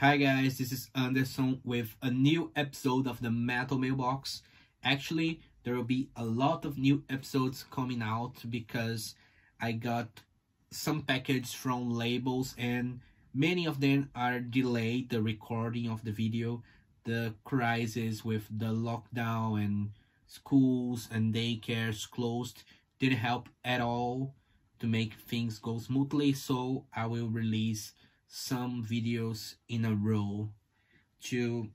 Hi guys, this is Anderson with a new episode of the Metal Mailbox. Actually, there will be a lot of new episodes coming out because I got some packages from labels and many of them are delayed the recording of the video. The crisis with the lockdown and schools and daycares closed didn't help at all to make things go smoothly, so I will release some videos in a row to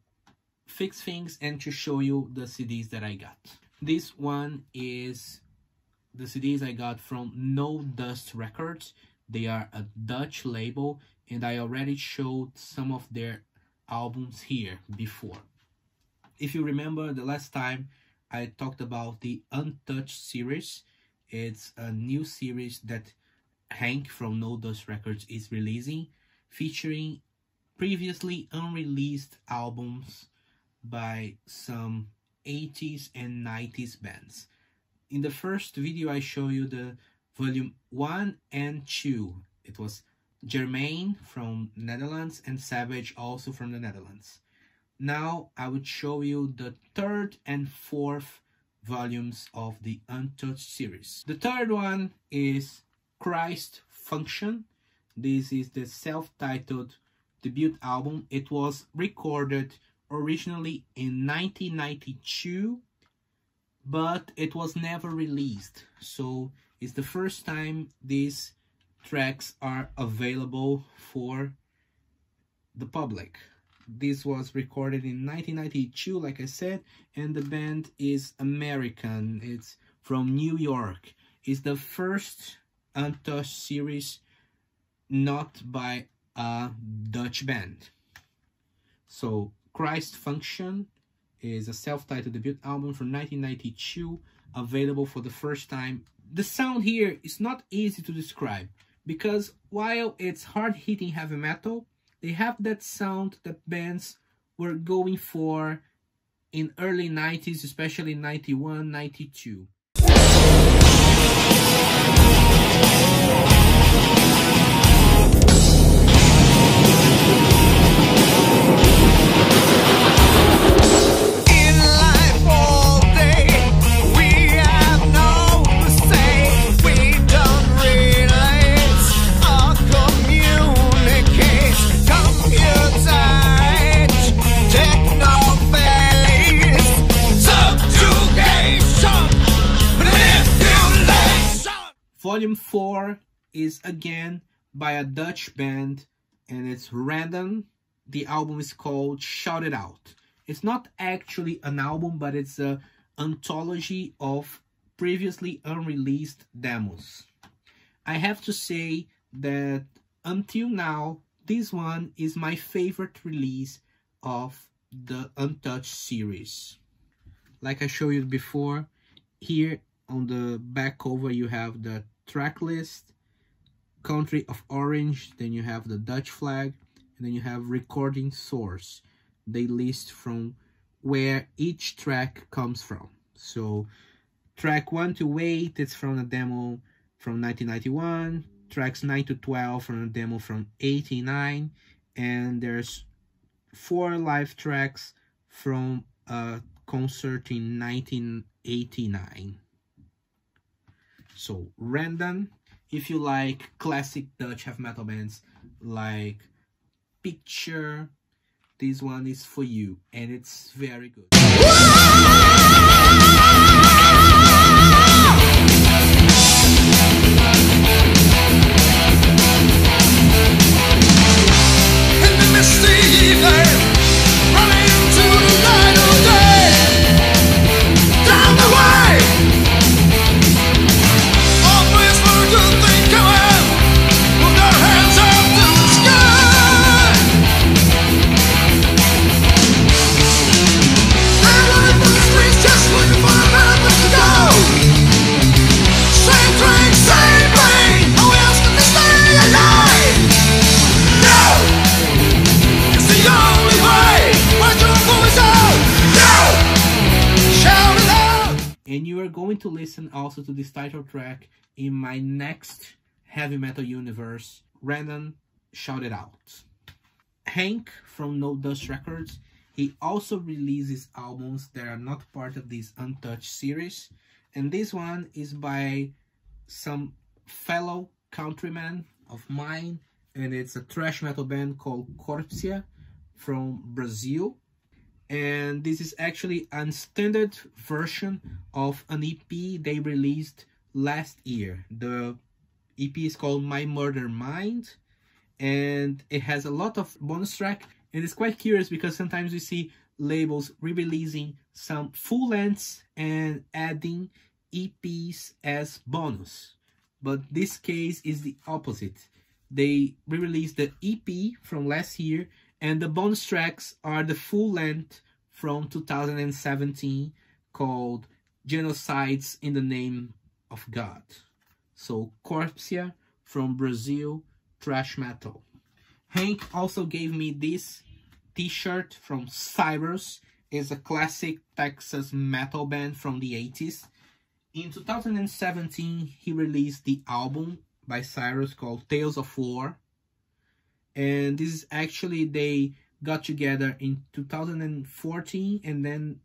fix things and to show you the CDs that I got. This one is the CDs I got from No Dust Records. They are a Dutch label and I already showed some of their albums here before. If you remember the last time I talked about the Untouched series, it's a new series that Henk from No Dust Records is releasing, featuring previously unreleased albums by some 80s and 90s bands. In the first video I show you the volume 1 and 2. It was Germain from Netherlands and Savage also from the Netherlands. Now I would show you the third and fourth volumes of the Untouched series. The third one is Christ Function. This is the self-titled debut album. It was recorded originally in 1992, but it was never released. So it's the first time these tracks are available for the public. This was recorded in 1992, like I said, and the band is American. It's from New York. It's the first Untouched series not by a Dutch band. So Christ Function is a self-titled debut album from 1992, available for the first time. The sound here is not easy to describe because while it's hard-hitting heavy metal, they have that sound that bands were going for in early 90s, especially 91, 92. Volume 4 is again by a Dutch band and it's random. The album is called Shout It Out. It's not actually an album, but it's an anthology of previously unreleased demos. I have to say that until now, this one is my favorite release of the Untouched series. Like I showed you before, here on the back cover you have the track list, country of orange, then you have the Dutch flag, and then you have recording source. They list from where each track comes from. So track 1 to 8, it's from a demo from 1991, tracks 9 to 12 from a demo from 89, and there's 4 live tracks from a concert in 1989. So random. If you like classic Dutch heavy metal bands like Picture, this one is for you and it's very good. In the misty evening, running to the light of day, down the way. And you are going to listen also to this title track in my next Heavy Metal Universe, Random Shout It Out. Henk from No Dust Records, he also releases albums that are not part of this Untouched series, and this one is by some fellow countryman of mine, and it's a thrash metal band called Corpsia from Brazil. And this is actually an extended version of an EP they released last year. The EP is called My Murder Mind, and it has a lot of bonus track. And it's quite curious because sometimes we see labels re-releasing some full lengths and adding EPs as bonus. But this case is the opposite. They re-released the EP from last year, and the bonus tracks are the full length from 2017 called Genocides in the Name of God. So Corpsia from Brazil, thrash metal. Henk also gave me this t-shirt from Cyrus. It's a classic Texas metal band from the 80s. In 2017, he released the album by Cyrus called Tales of War. And this is actually, they got together in 2014. And then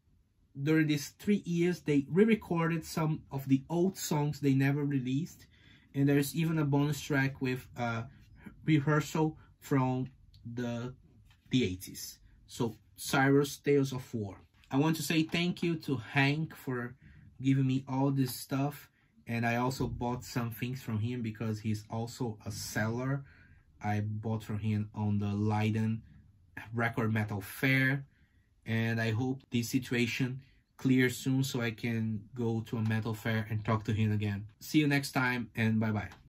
during these 3 years, they re-recorded some of the old songs they never released. And there's even a bonus track with a rehearsal from the 80s. So Cyrus, Tales of War. I want to say thank you to Henk for giving me all this stuff, and I also bought some things from him because he's also a seller. I bought from him on the Leiden Record Metal Fair, and I hope this situation clears soon so I can go to a metal fair and talk to him again. See you next time, and bye bye.